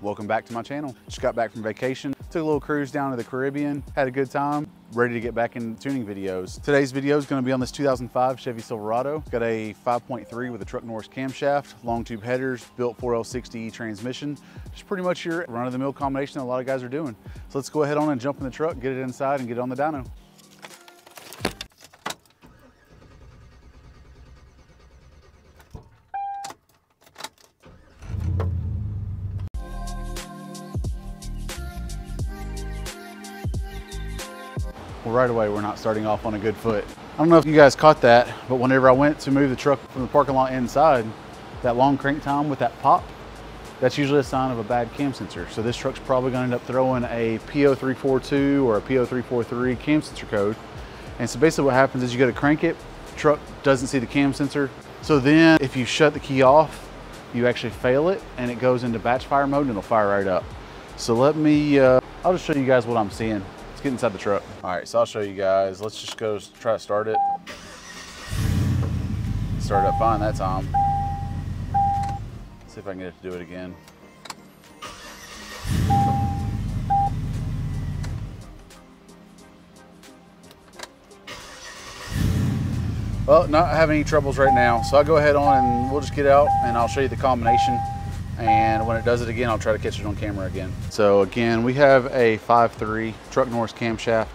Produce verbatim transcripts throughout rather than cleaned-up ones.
Welcome back to my channel. Just got back from vacation, took a little cruise down to the Caribbean, had a good time, ready to get back into tuning videos. Today's video is going to be on this two thousand five Chevy Silverado. It's got a five point three with a Truck Norris camshaft, long tube headers, built four L sixty E transmission. Just pretty much your run-of-the-mill combination that a lot of guys are doing. So let's go ahead on and jump in the truck, get it inside, and get it on the dyno. Right away, we're not starting off on a good foot. I don't know if you guys caught that, but whenever I went to move the truck from the parking lot inside, that long crank time with that pop, that's usually a sign of a bad cam sensor. So this truck's probably gonna end up throwing a P zero three four two or a P zero three four three cam sensor code. And so basically what happens is you gotta crank it, truck doesn't see the cam sensor. So then if you shut the key off, you actually fail it and it goes into batch fire mode and it'll fire right up. So let me, uh, I'll just show you guys what I'm seeing. Let's get inside the truck. All right, so I'll show you guys. Let's just go try to start it. Started up fine that time. Let's see if I can get it to do it again. Well, not having any troubles right now. So I'll go ahead on and we'll just get out and I'll show you the combination. And when it does it again, I'll try to catch it on camera again. So again, we have a five three Truck Norris camshaft.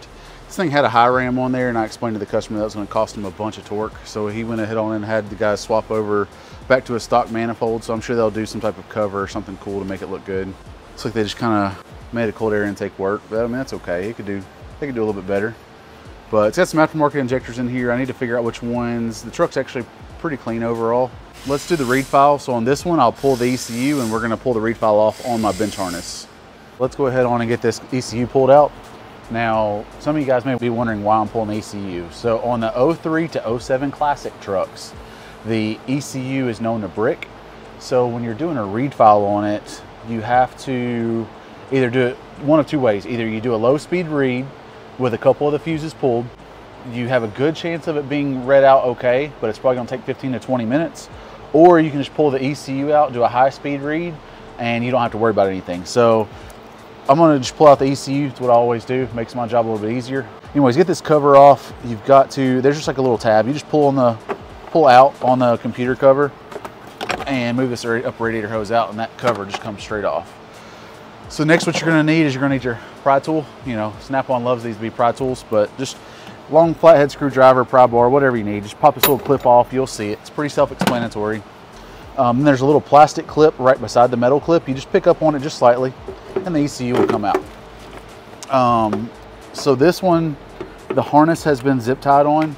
This thing had a high ram on there and I explained to the customer that was gonna cost him a bunch of torque. So he went ahead on and had the guys swap over back to a stock manifold. So I'm sure they'll do some type of cover or something cool to make it look good. Looks like they just kinda made a cold air intake work, but I mean, that's okay. It could do, they could do a little bit better. But it's got some aftermarket injectors in here. I need to figure out which ones. The truck's actually pretty clean overall. Let's do the read file. So on this one, I'll pull the E C U and we're gonna pull the read file off on my bench harness. Let's go ahead on and get this E C U pulled out. Now, some of you guys may be wondering why I'm pulling the E C U. So on the oh three to oh seven classic trucks, the E C U is known to brick. So when you're doing a read file on it, you have to either do it one of two ways. Either you do a low speed read with a couple of the fuses pulled, you have a good chance of it being read out okay, but it's probably gonna take fifteen to twenty minutes. Or you can just pull the E C U out, do a high speed read, and you don't have to worry about anything. So I'm gonna just pull out the E C U. It's what I always do. It makes my job a little bit easier. Anyways, get this cover off. You've got to, there's just like a little tab. You just pull on the, pull out on the computer cover and move this up radiator hose out and that cover just comes straight off. So next what you're gonna need is you're gonna need your pry tool. You know, Snap-on loves these to be pry tools, but just long flathead screwdriver, pry bar, whatever you need. Just pop this little clip off, you'll see it. It's pretty self-explanatory. Um, there's a little plastic clip right beside the metal clip. You just pick up on it just slightly and the E C U will come out. Um, so this one, the harness has been zip tied on.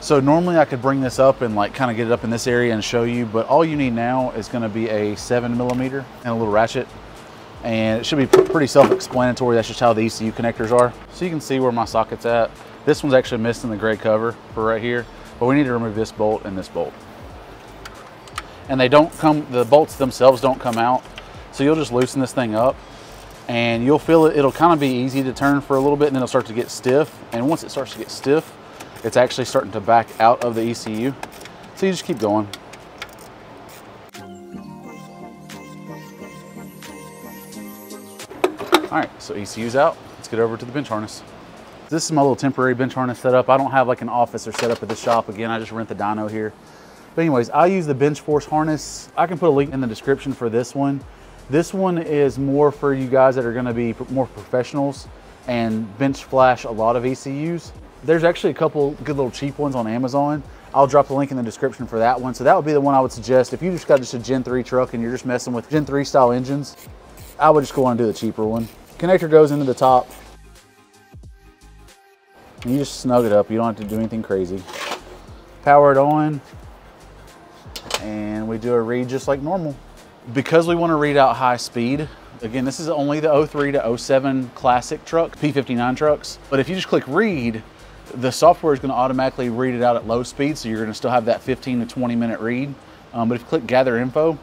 So normally I could bring this up and like kind of get it up in this area and show you, but all you need now is gonna be a seven millimeter and a little ratchet. And it should be pretty self-explanatory. That's just how the E C U connectors are. So you can see where my socket's at. This one's actually missing the gray cover for right here, but we need to remove this bolt and this bolt. And they don't come, the bolts themselves don't come out. So you'll just loosen this thing up and you'll feel it, it'll kind of be easy to turn for a little bit and then it'll start to get stiff. And once it starts to get stiff, it's actually starting to back out of the E C U. So you just keep going. All right, so E C U's out. Let's get over to the bench harness. This is my little temporary bench harness setup. I don't have like an office or setup at the shop. Again, I just rent the dyno here. But anyways, I use the bench force harness. I can put a link in the description for this one. This one is more for you guys that are gonna be more professionals and bench flash a lot of E C Us. There's actually a couple good little cheap ones on Amazon. I'll drop the link in the description for that one. So that would be the one I would suggest. If you just got just a Gen three truck and you're just messing with Gen three style engines, I would just go on and do the cheaper one. Connector goes into the top. You just snug it up. You don't have to do anything crazy. Power it on. And we do a read just like normal. Because we want to read out high speed, again, this is only the oh three to oh seven classic truck, P fifty-nine trucks. But if you just click read, the software is going to automatically read it out at low speed. So you're going to still have that fifteen to twenty minute read. Um, but if you click gather info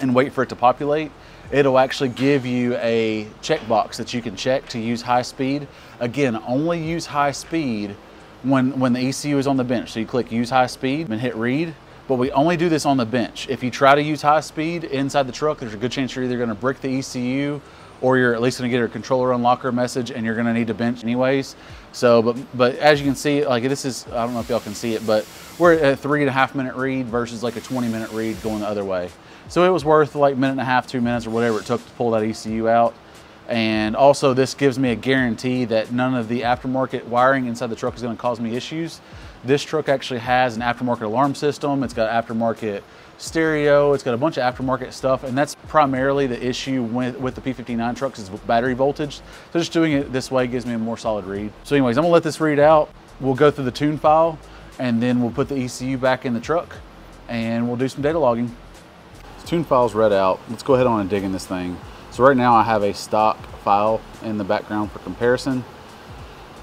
and wait for it to populate, it'll actually give you a checkbox that you can check to use high speed. Again, only use high speed when, when the E C U is on the bench. So you click use high speed and hit read. but we only do this on the bench. If you try to use high speed inside the truck, there's a good chance you're either gonna brick the E C U or you're at least gonna get a controller unlocker message and you're gonna need to bench anyways. So, but, but as you can see, like this is, I don't know if y'all can see it, but we're at a three and a half minute read versus like a twenty minute read going the other way. So it was worth like minute and a half, two minutes or whatever it took to pull that E C U out. And also this gives me a guarantee that none of the aftermarket wiring inside the truck is gonna cause me issues. This truck actually has an aftermarket alarm system. It's got aftermarket stereo. It's got a bunch of aftermarket stuff. And that's primarily the issue with, with the P fifty-nine trucks is battery voltage. So just doing it this way gives me a more solid read. So anyways, I'm gonna let this read out. We'll go through the tune file and then we'll put the E C U back in the truck and we'll do some data logging. The tune file's read out. Let's go ahead on and dig in this thing. So right now I have a stock file in the background for comparison.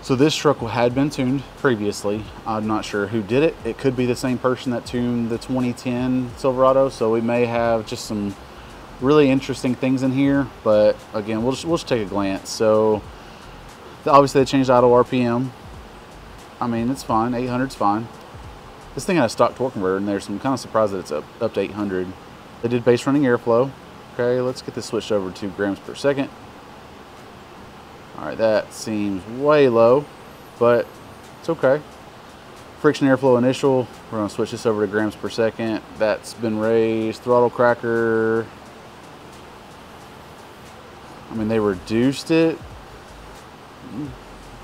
So this truck had been tuned previously. I'm not sure who did it. It could be the same person that tuned the twenty ten Silverado. So we may have just some really interesting things in here, but again, we'll just, we'll just take a glance. So obviously they changed idle R P M. I mean, it's fine, eight hundred's fine. This thing had a stock torque converter in there, so I'm kind of surprised that it's up, up to eight hundred. They did base running airflow. Okay, let's get this switched over to grams per second. All right, that seems way low, but it's okay. Friction airflow initial, we're gonna switch this over to grams per second. That's been raised. Throttle cracker, I mean, they reduced it.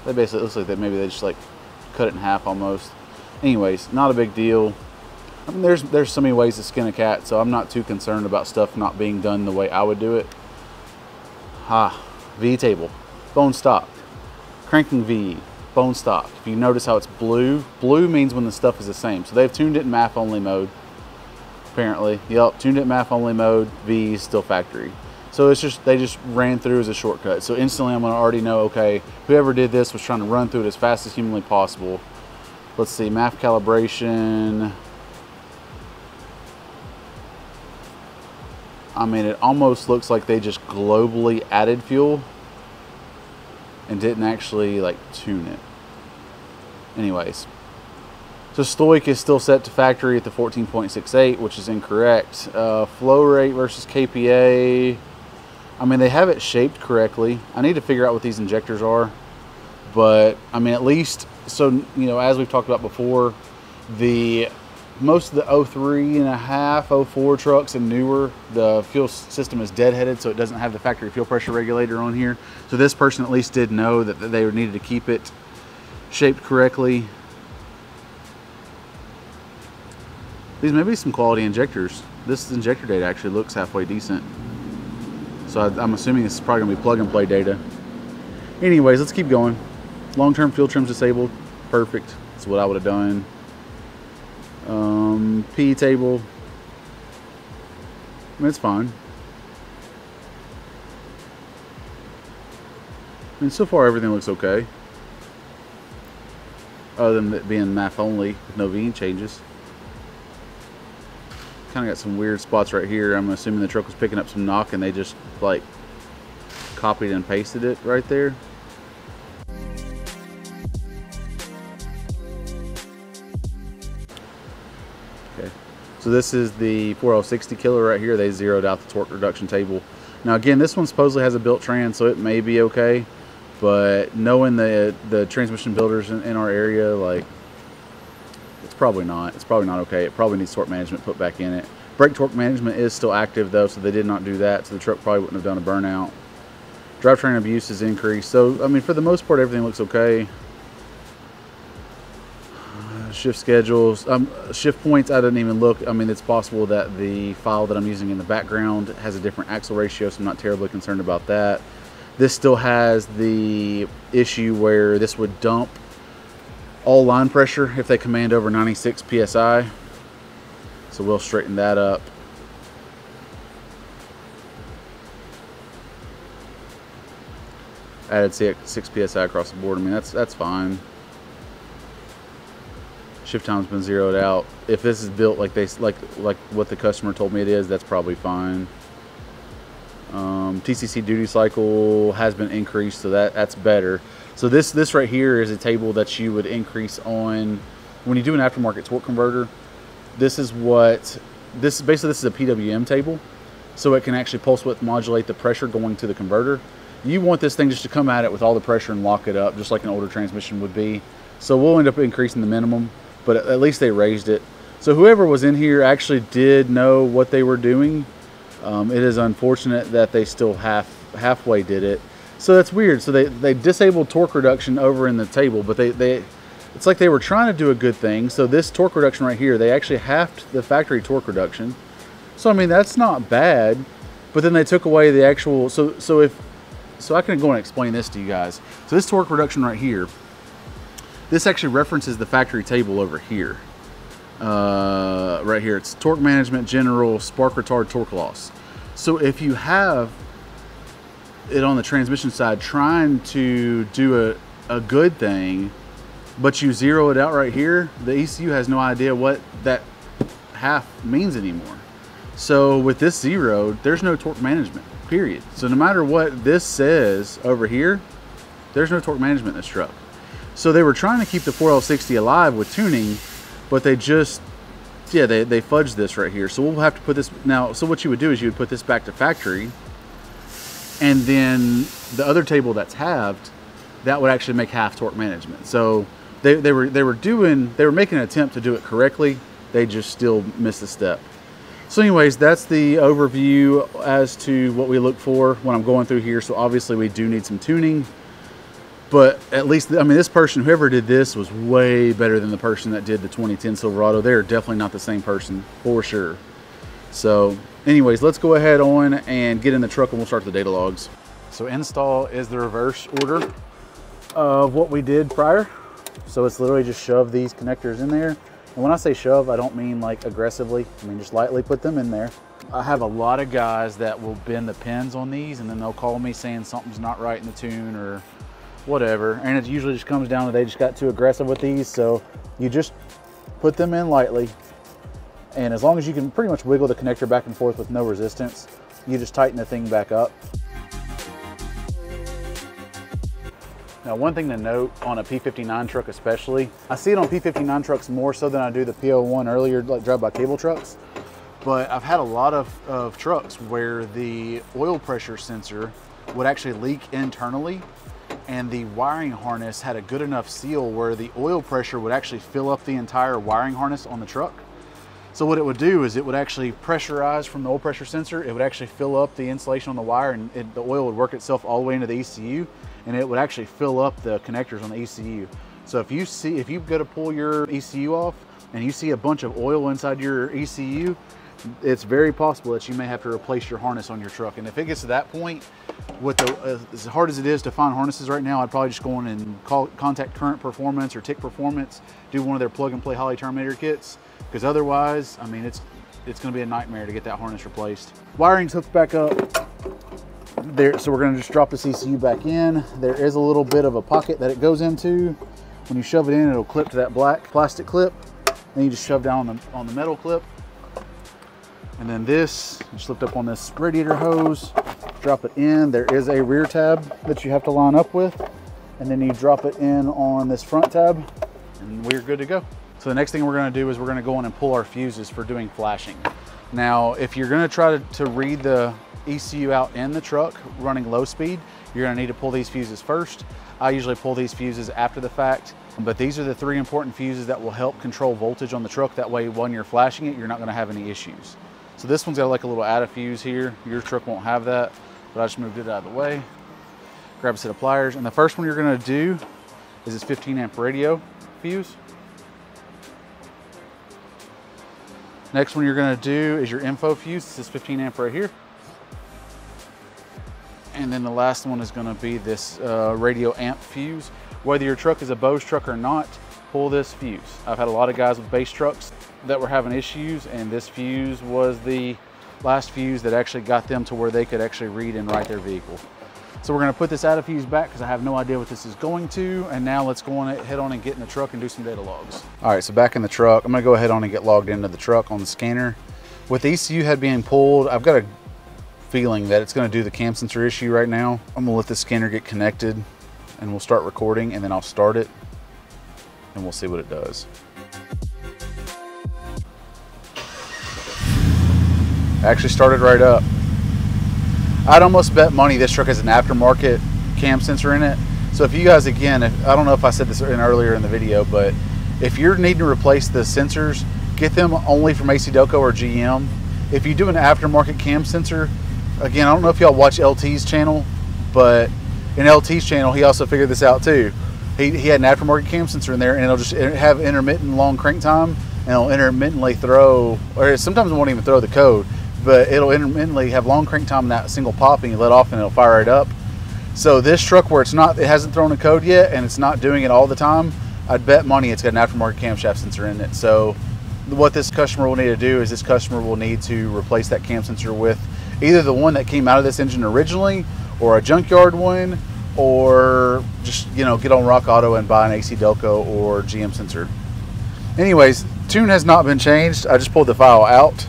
They basically, it looks like that maybe they just like cut it in half almost. Anyways, not a big deal. I mean, there's there's so many ways to skin a cat, so I'm not too concerned about stuff not being done the way I would do it. Ah, V E table, bone stock, cranking V E, bone stock. If you notice how it's blue, blue means when the stuff is the same. So they've tuned it in M A F only mode, apparently. Yep, tuned it in M A F only mode, V E is still factory. So it's just, they just ran through as a shortcut. So instantly I'm gonna already know, okay, whoever did this was trying to run through it as fast as humanly possible. Let's see, M A F calibration. I mean, it almost looks like they just globally added fuel and didn't actually like tune it. Anyways, so stoic is still set to factory at the fourteen point six eight, which is incorrect. Uh, flow rate versus K P A. I mean, they have it shaped correctly. I need to figure out what these injectors are, but I mean, at least, so, you know, as we've talked about before, the most of the oh three and a half, oh four trucks and newer, the fuel system is deadheaded, so it doesn't have the factory fuel pressure regulator on here. So this person at least did know that they needed to keep it shaped correctly. These may be some quality injectors. This injector data actually looks halfway decent. So I'm assuming this is probably gonna be plug and play data. Anyways, let's keep going. Long-term fuel trim's disabled, perfect. That's what I would have done. Um, P table, I mean, it's fine. I mean, so far everything looks okay. Other than it being M A F only with no V E changes. Kind of got some weird spots right here. I'm assuming the truck was picking up some knock and they just like copied and pasted it right there. So this is the four L sixty killer right here. They zeroed out the torque reduction table. Now again, this one supposedly has a built trans, so it may be okay, but knowing the the transmission builders in, in our area, like it's probably not. It's probably not okay. It probably needs torque management put back in it. Brake torque management is still active though, so they did not do that, so the truck probably wouldn't have done a burnout. Drivetrain abuse is increased. So, I mean, for the most part, everything looks okay. Shift schedules, um, shift points, I didn't even look. I mean, it's possible that the file that I'm using in the background has a different axle ratio, so I'm not terribly concerned about that. This still has the issue where this would dump all line pressure if they command over ninety-six P S I. So we'll straighten that up. Added six P S I across the board. I mean, that's, that's fine. Shift time's been zeroed out. If this is built like they like like what the customer told me it is, that's probably fine. Um, T C C duty cycle has been increased, so that that's better. So this this right here is a table that you would increase on when you do an aftermarket torque converter. this is what this basically this is a P W M table, so it can actually pulse width modulate the pressure going to the converter. You want this thing just to come at it with all the pressure and lock it up, just like an older transmission would be. So we'll end up increasing the minimum, but at least they raised it. So whoever was in here actually did know what they were doing. Um, it is unfortunate that they still half halfway did it. So that's weird. So they, they disabled torque reduction over in the table, but they, they it's like they were trying to do a good thing. So this torque reduction right here, they actually halved the factory torque reduction. So I mean, that's not bad, but then they took away the actual, so so if, so I can go and explain this to you guys. So this torque reduction right here, this actually references the factory table over here. Uh, right here, it's torque management, general, spark retard, torque loss. So if you have it on the transmission side trying to do a, a good thing, but you zero it out right here, the E C U has no idea what that half means anymore. So with this zero, there's no torque management, period. So no matter what this says over here, there's no torque management in this truck. So they were trying to keep the four L sixty alive with tuning, but they just, yeah, they, they fudged this right here. So we'll have to put this now. So what you would do is you would put this back to factory, and then the other table that's halved, that would actually make half torque management. So they, they were, they were doing, they were making an attempt to do it correctly. They just still missed a step. So anyways, that's the overview as to what we look for when I'm going through here. So obviously we do need some tuning, but at least, I mean, this person, whoever did this, was way better than the person that did the twenty ten Silverado. They're definitely not the same person, for sure. So anyways, let's go ahead on and get in the truck and we'll start the data logs. So install is the reverse order of what we did prior. So it's literally just shove these connectors in there. And when I say shove, I don't mean like aggressively. I mean, just lightly put them in there. I have a lot of guys that will bend the pins on these and then they'll call me saying something's not right in the tune or whatever. And it usually just comes down to they just got too aggressive with these. So you just put them in lightly. And as long as you can pretty much wiggle the connector back and forth with no resistance, you just tighten the thing back up. Now, one thing to note on a P fifty-nine truck especially, I see it on P fifty-nine trucks more so than I do the P oh one earlier, like drive-by-cable trucks. But I've had a lot of, of trucks where the oil pressure sensor would actually leak internally, and the wiring harness had a good enough seal where the oil pressure would actually fill up the entire wiring harness on the truck. So what it would do is it would actually pressurize from the oil pressure sensor. It would actually fill up the insulation on the wire, and it, the oil would work itself all the way into the E C U, and it would actually fill up the connectors on the E C U. So if you see, if you go to pull your E C U off and you see a bunch of oil inside your E C U, it's very possible that you may have to replace your harness on your truck. And if it gets to that point, with the, uh, as hard as it is to find harnesses right now, I'd probably just go in and call, contact Current Performance or Tick Performance, do one of their plug and play Holley Terminator kits. Because otherwise, I mean, it's it's going to be a nightmare to get that harness replaced. Wiring's hooked back up there, so we're going to just drop this E C U back in. There is a little bit of a pocket that it goes into. When you shove it in, it'll clip to that black plastic clip. Then you just shove down on the on the metal clip, and then this just lift up on this radiator hose, drop it in. There is a rear tab that you have to line up with, and then you drop it in on this front tab, and we're good to go. So the next thing we're gonna do is we're gonna go in and pull our fuses for doing flashing. Now, if you're gonna try to, to read the E C U out in the truck running low speed, you're gonna need to pull these fuses first. I usually pull these fuses after the fact, but these are the three important fuses that will help control voltage on the truck. That way, when you're flashing it, you're not gonna have any issues. So this one's got like a little add a fuse here. Your truck won't have that, but I just moved it out of the way. Grab a set of pliers. And the first one you're gonna do is this fifteen amp radio fuse. Next one you're gonna do is your info fuse. This is fifteen amp right here. And then the last one is gonna be this uh, radio amp fuse. Whether your truck is a Bose truck or not, pull this fuse. I've had a lot of guys with base trucks that were having issues, and this fuse was the last fuse that actually got them to where they could actually read and write their vehicle. So we're gonna put this out of fuse back because I have no idea what this is going to. And now let's go on and head on and get in the truck and do some data logs. All right, so back in the truck, I'm gonna go ahead on and get logged into the truck on the scanner. With the E C U head being pulled, I've got a feeling that it's gonna do the cam sensor issue right now. I'm gonna let the scanner get connected and we'll start recording, and then I'll start it and we'll see what it does. Actually started right up. I'd almost bet money this truck has an aftermarket cam sensor in it. So if you guys, again, if, I don't know if I said this in earlier in the video, but if you're needing to replace the sensors, get them only from A C Delco or G M. If you do an aftermarket cam sensor, again, I don't know if y'all watch L T's channel, but in L T's channel, he also figured this out too. He, he had an aftermarket cam sensor in there, and it'll just have intermittent long crank time, and it'll intermittently throw, or sometimes it won't even throw the code, but it'll intermittently have long crank time in that single pop, and you let off and it'll fire it up. So this truck, where it's not, it hasn't thrown a code yet and it's not doing it all the time, I'd bet money it's got an aftermarket camshaft sensor in it. So what this customer will need to do is this customer will need to replace that cam sensor with either the one that came out of this engine originally, or a junkyard one, or just, you know, get on Rock Auto and buy an A C Delco or G M sensor. Anyways, tune has not been changed. I just pulled the file out.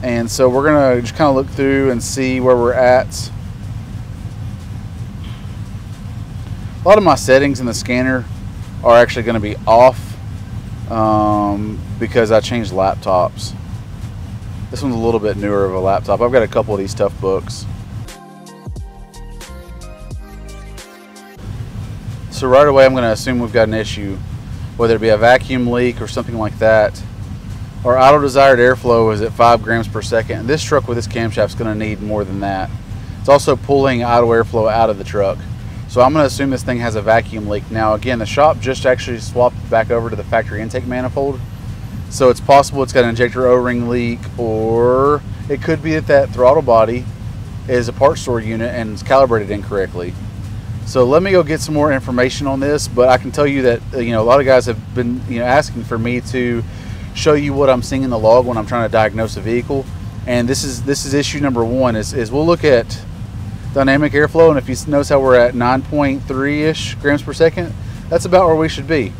And so we're gonna just kind of look through and see where we're at. A lot of my settings in the scanner are actually going to be off um, because I changed laptops. This one's a little bit newer of a laptop. I've got a couple of these tough books. So right away I'm going to assume we've got an issue, whether it be a vacuum leak or something like that. Our idle desired airflow is at five grams per second. This truck with this camshaft is going to need more than that. It's also pulling idle airflow out of the truck. So I'm going to assume this thing has a vacuum leak. Now, again, the shop just actually swapped back over to the factory intake manifold. So it's possible it's got an injector O-ring leak, or it could be that that throttle body is a part store unit and it's calibrated incorrectly. So let me go get some more information on this, but I can tell you that, you know, a lot of guys have been, you know, asking for me to show you what I'm seeing in the log when I'm trying to diagnose a vehicle. And this is this is issue number one, is, is we'll look at dynamic airflow, and if you notice how we're at nine point three-ish grams per second, that's about where we should be.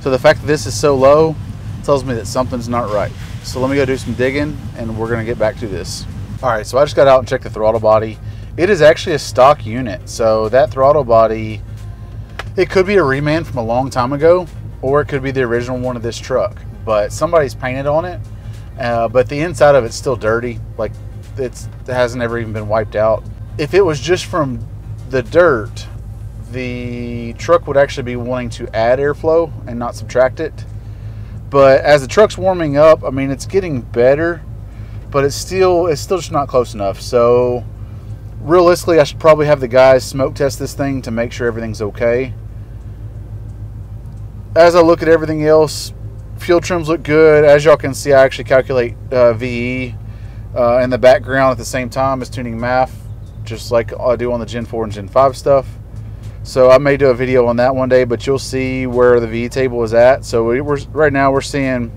So the fact that this is so low tells me that something's not right. So let me go do some digging, and we're gonna get back to this. All right, so I just got out and checked the throttle body. It is actually a stock unit, so that throttle body, it could be a reman from a long time ago, or it could be the original one of this truck, but somebody's painted on it, uh, but the inside of it's still dirty. Like, it's, it hasn't ever even been wiped out. If it was just from the dirt, the truck would actually be wanting to add airflow and not subtract it. But as the truck's warming up, I mean, it's getting better, but it's still it's still just not close enough. So realistically, I should probably have the guys smoke test this thing to make sure everything's okay. As I look at everything else, fuel trims look good. As y'all can see, I actually calculate uh, V E uh, in the background at the same time as tuning math, just like I do on the Gen four and Gen five stuff. So I may do a video on that one day, but you'll see where the V E table is at. So we we're, right now we're seeing,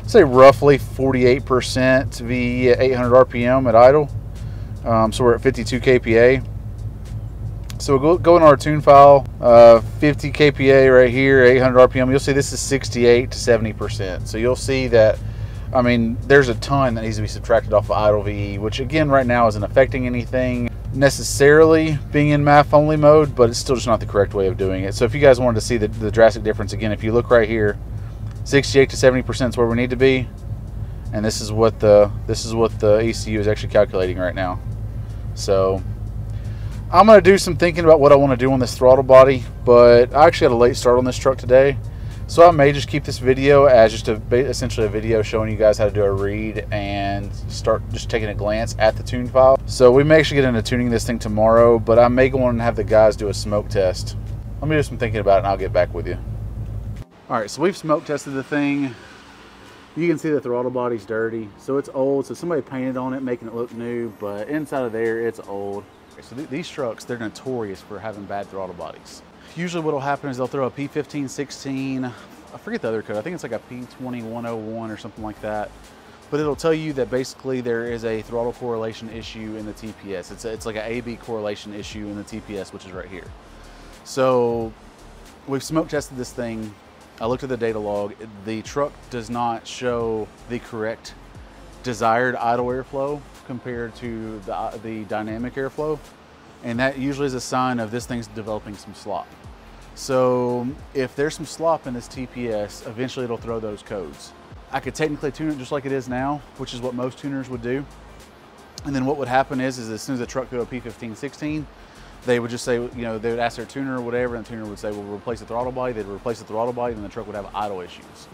let's say, roughly forty-eight percent V E at eight hundred R P M at idle. Um, so we're at fifty-two K P A. So we'll go, go in our tune file, uh, fifty K P A right here, eight hundred R P M. You'll see this is sixty-eight to seventy percent. So you'll see that, I mean, there's a ton that needs to be subtracted off of idle V E, which again, right now isn't affecting anything necessarily being in math only mode, but it's still just not the correct way of doing it. So if you guys wanted to see the, the drastic difference, again, if you look right here, sixty-eight to seventy percent is where we need to be. And this is what the, this is what the E C U is actually calculating right now. So I'm gonna do some thinking about what I wanna do on this throttle body, but I actually had a late start on this truck today. So I may just keep this video as just a, essentially a video showing you guys how to do a read and start just taking a glance at the tune file. So we may actually get into tuning this thing tomorrow, but I may go on and have the guys do a smoke test. Let me do some thinking about it and I'll get back with you. All right, so we've smoke tested the thing. You can see the throttle body's dirty. So it's old, so somebody painted on it, making it look new, but inside of there, it's old. So th these trucks, they're notorious for having bad throttle bodies. Usually what'll happen is they'll throw a P fifteen sixteen, I forget the other code, I think it's like a P twenty-one oh one or something like that, but it'll tell you that basically there is a throttle correlation issue in the T P S. It's, a, it's like an A B correlation issue in the T P S, which is right here. So we've smoke tested this thing. I looked at the data log. The truck does not show the correct desired idle airflow compared to the, the dynamic airflow. And that usually is a sign of this thing's developing some slop. So if there's some slop in this T P S, eventually it'll throw those codes. I could technically tune it just like it is now, which is what most tuners would do. And then what would happen is, is as soon as the truck goes P fifteen sixteen, they would just say, you know, they would ask their tuner or whatever, and the tuner would say, we'll replace the throttle body. They'd replace the throttle body, and the truck would have idle issues.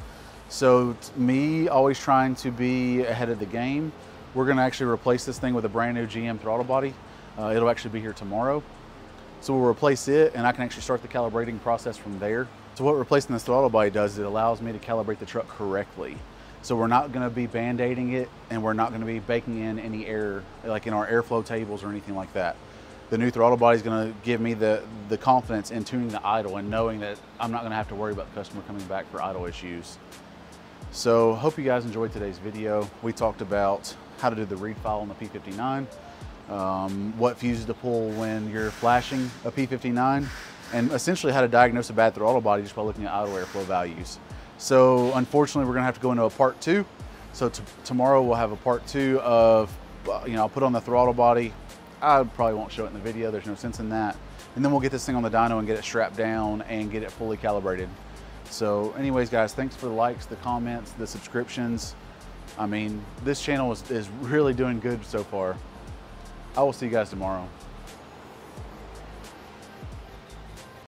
So me always trying to be ahead of the game, we're gonna actually replace this thing with a brand new G M throttle body. Uh, it'll actually be here tomorrow. So we'll replace it, and I can actually start the calibrating process from there. So what replacing this throttle body does is it allows me to calibrate the truck correctly. So we're not gonna be band-aiding it, and we're not gonna be baking in any error, like in our airflow tables or anything like that. The new throttle body is gonna give me the, the confidence in tuning the idle and knowing that I'm not gonna have to worry about the customer coming back for idle issues. So hope you guys enjoyed today's video. We talked about how to do the read file on the P fifty-nine, um, what fuses to pull when you're flashing a P fifty-nine, and essentially how to diagnose a bad throttle body just by looking at idle airflow values. So unfortunately, we're gonna have to go into a part two. So tomorrow we'll have a part two of, you know, I'll put on the throttle body. I probably won't show it in the video, there's no sense in that. And then we'll get this thing on the dyno and get it strapped down and get it fully calibrated. So anyways, guys, thanks for the likes, the comments, the subscriptions. I mean, this channel is, is really doing good so far. I will see you guys tomorrow.